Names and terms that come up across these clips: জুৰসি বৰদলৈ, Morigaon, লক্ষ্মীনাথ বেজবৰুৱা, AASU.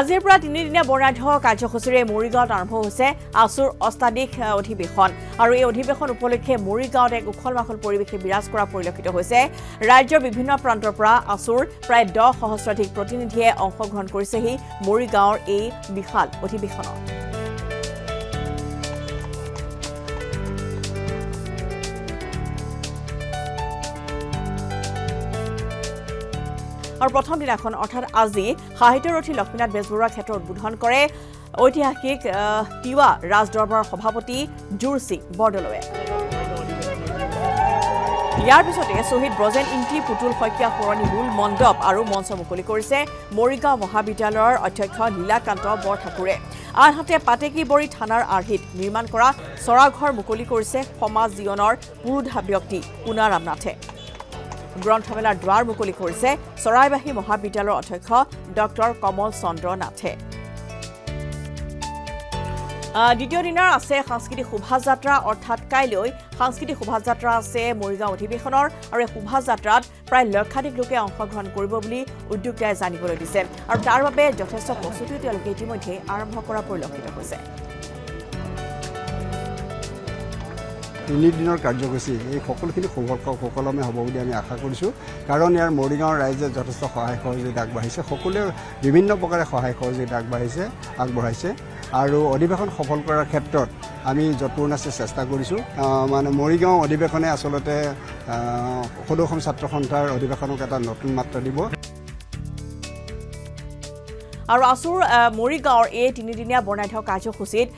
আজিৰ পৰা তিনিদিনীয়া বৰ্ণাঢ্য কাৰ্যসূচীৰে মৰিগাঁৱত আৰম্ভ হৈছে আসুৰ অষ্টাধিক অধিবেশন আৰু এই অধিবেশন উপলক্ষে মৰিগাঁৱত এক উখল মাখল পৰিৱেশে বিৰাজ কৰা পৰিলক্ষিত হৈছে ৰাজ্যৰ বিভিন্ন প্ৰান্তৰ পৰা আসুৰ প্ৰায় 10 সহস্ৰাধিক প্ৰতিনিধিয়ে অংশগ্ৰহণ কৰিছেহি মৰিগাঁৱৰ এই বিশাল অধিবেশনত और प्रथम दिनाखन अर्थात আজি সাহিত্যৰথী লক্ষ্মীনাথ বেজবৰুৱা ক্ষেত্ৰত উদ্বোধন কৰে ঐতিহাসিক তিৱা ৰাজ দৰবাৰৰ সভাপতি জুৰসি বৰদলৈ ইয়াৰ পিছতে শহীদ ব্ৰজেন ইংটি পুতুল শইকীয়া সৰণী মূল মণ্ডপ আৰু মঞ্চ মুকলি কৰিছে মৰিগাঁও মহাবিদ্যালয়ৰ অধ্যক্ষ লীলাকান্ত বৰঠাকুৰে আনহাতে পাটেকিবৰি থানাৰ আৰ্হিত নিৰ্মাণ কৰা চৰাঘৰ মুকলি কৰিছে সমাজ জীৱনৰ পুৰুধা ব্যক্তি পুনাৰাম নাথে ग्रंथमेलार द्वार मुकली करिसे सरायबाही महाविद्यालयर अध्यक्ष डॉक्टर कमल चंद्र नाथे द्वितीय दिनार आसे सांस्कृतिक शोभायात्रा अर्थात काइलै सांस्कृतिक शोभायात्रा आसे मरिगांव अधिवेशनर आरो शोभायात्रात प्राय लक्षाधिक लोके अंशग्रहण करिब बुली उद्योगदाय जानिबोलै दिसे आरो तार बारे जथेष्ट प्रस्तुति तेलके इतिमध्ये आरम्भ কৰা পৰিলক্ষিত হৈছে তিনি দিনৰ কাৰ্যসূচী এই সকলখিনি সকলমে হ'ব বুলি আমি আশা কৰিছো কাৰণ ইয়াৰ মৰিগাঁও ৰাইজে যথেষ্ট সহায় সহযোগিতা আগবঢ়াইছে সকলোৱে বিভিন্ন প্ৰকাৰে সহায় সহযোগিতা আগবঢ়াইছে আৰু অধিবেশন সফল কৰাৰ ক্ষেত্ৰত আমি যৎপৰোনাস্তি চেষ্টা কৰিছো মানে মৰিগাঁও অধিবেশনে আসলতে সদৌসম ছাত্ৰ সন্থাৰ অধিবেশনক এটা নতুন মাত্ৰা দিব আৰু আসুৰ মৰিগাঁৱৰ এই তিনিদিনীয়া বৰ্ণাঢ্য কাৰ্যসূচীত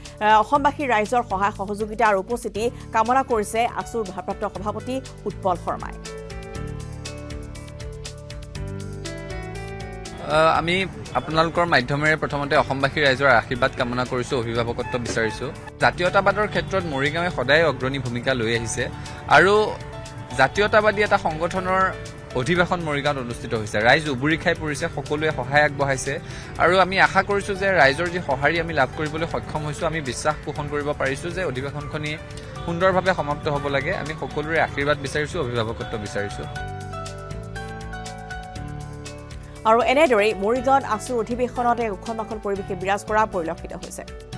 অসমবাসী ৰাইজৰ সহায় সহযোগিতা আৰু উপস্থিতি কামনা কৰিছে আসুৰ ভাৰপ্ৰাপ্ত সভাপতি উৎপল শৰ্মাই আমি আপোনালোকৰ মাধ্যমেৰে প্ৰথমতে অসমবাসী ৰাইজৰ আশীৰ্বাদ কামনা কৰিছো অভিভাৱকত্ব বিচাৰিছো জাতীয়তাবাদৰ ক্ষেত্ৰত মৰিগাঁৱে সদায় অগ্ৰণী ভূমিকা লৈ আহিছে আৰু জাতীয়তাবাদী এটা সংগঠনৰ অধিবেশন মৰিগাঁৱত অনুষ্ঠিত হৈছে ৰাইজ উবুৰি খাই পৰিছে সকলোৱে সহায় আগবঢ়াইছে আৰু আমি আশা কৰিছো যে ৰাইজৰ যি সহায় আমি লাভ কৰিবলৈ সক্ষম হৈছো আমি বিশ্বাস পোষণ কৰিব পাৰিছো যে অধিবেশনখনি সুন্দৰভাৱে সমাপ্ত হ'ব লাগে আমি সকলোৰে আশীৰ্বাদ বিচাৰিছো অভিভাৱকত্ব বিচাৰিছো আৰু এনেদৰে মৰিগাঁৱত আসুৰ অধিবেশনত এক উখল মাখল পৰিৱেশে বিৰাজ কৰা পৰিলক্ষিত হৈছে